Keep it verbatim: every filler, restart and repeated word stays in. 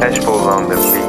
Dashboard on the beach.